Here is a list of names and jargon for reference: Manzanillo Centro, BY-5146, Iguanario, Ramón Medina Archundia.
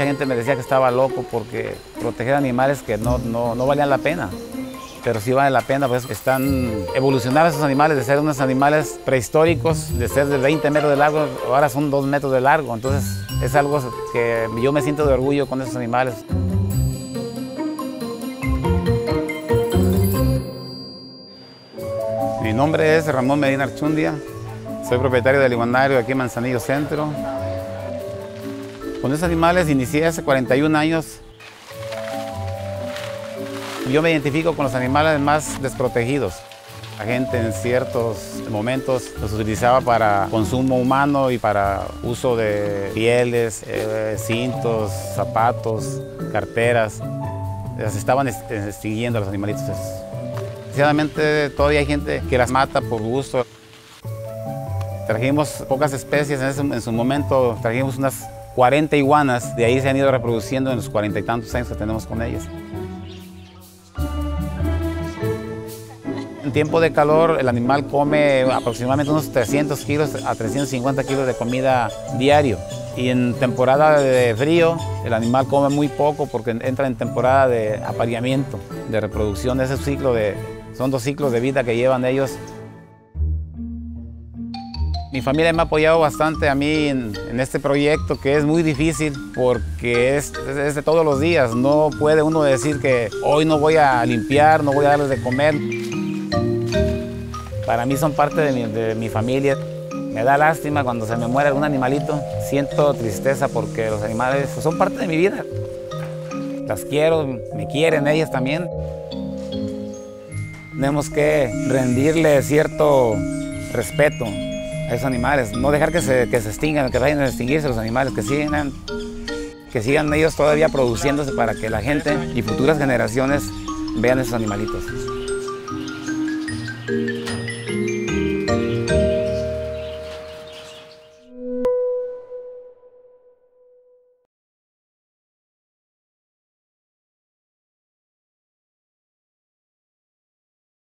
mucha gente me decía que estaba loco porque proteger animales que no valían la pena. Pero sí vale la pena, pues están evolucionados esos animales, de ser unos animales prehistóricos, de ser de 20 metros de largo, ahora son 2 metros de largo. Entonces es algo que yo me siento de orgullo con esos animales. Mi nombre es Ramón Medina Archundia, soy propietario del Iguanario aquí en Manzanillo Centro. Con esos animales inicié hace 41 años. Yo me identifico con los animales más desprotegidos. La gente en ciertos momentos los utilizaba para consumo humano y para uso de pieles, cintos, zapatos, carteras. Las estaban extinguiendo los animalitos. Desgraciadamente todavía hay gente que las mata por gusto. Trajimos pocas especies en su momento, trajimos unas 40 iguanas, de ahí se han ido reproduciendo en los 40 y tantos años que tenemos con ellas. En tiempo de calor, el animal come aproximadamente unos 300 kilos a 350 kilos de comida diario. Y en temporada de frío, el animal come muy poco porque entra en temporada de apareamiento, de reproducción. De ese ciclo son 2 ciclos de vida que llevan ellos. Mi familia me ha apoyado bastante a mí en este proyecto, que es muy difícil porque es de todos los días. No puede uno decir que hoy no voy a limpiar, no voy a darles de comer. Para mí son parte de mi familia. Me da lástima cuando se me muere algún animalito. Siento tristeza porque los animales son parte de mi vida. Las quiero, me quieren ellas también. Tenemos que rendirle cierto respeto a esos animales, no dejar que se extingan, que vayan a extinguirse los animales, que sigan ellos todavía produciéndose para que la gente y futuras generaciones vean esos animalitos.